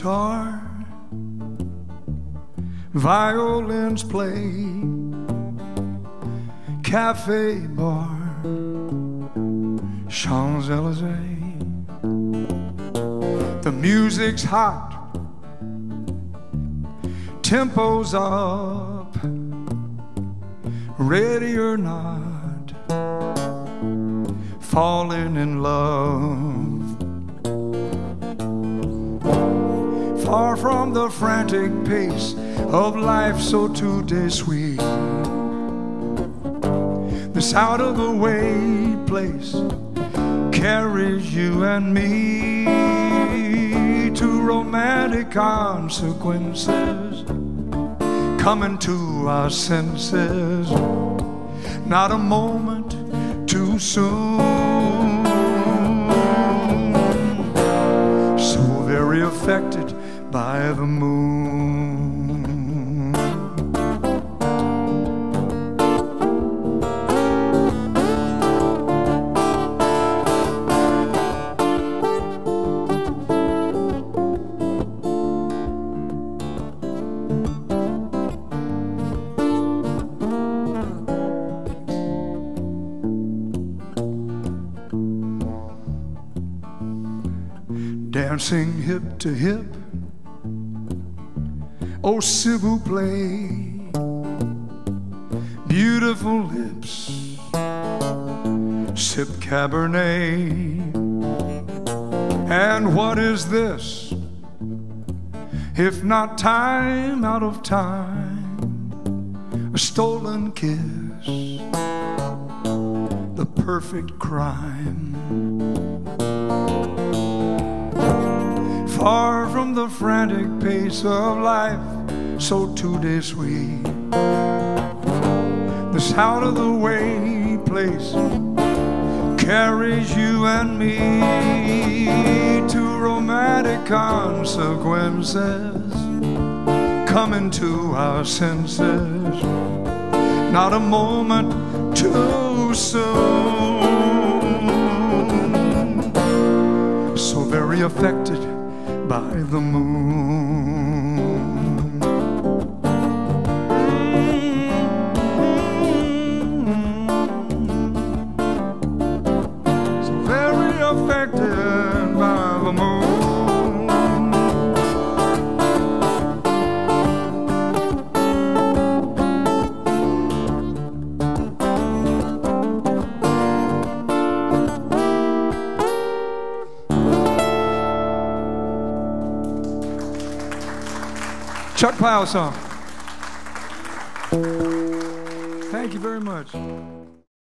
guitar, violins play, cafe bar, Champs-Élysées. The music's hot, tempo's up, ready or not, falling in love. Far from the frantic pace of life so today sweet, this out of the way place carries you and me to romantic consequences, coming to our senses, not a moment too soon. So very affected by the moon. Dancing hip to hip, oh, s'il vous plaît, beautiful lips, sip Cabernet. And what is this, if not time out of time, a stolen kiss, the perfect crime. Far from the frantic pace of life, so today sweet, this out of the way place carries you and me to romantic consequences, coming to our senses, not a moment too soon. So very affected by the moon. So very affected by the Chuck Pyle song. Thank you very much.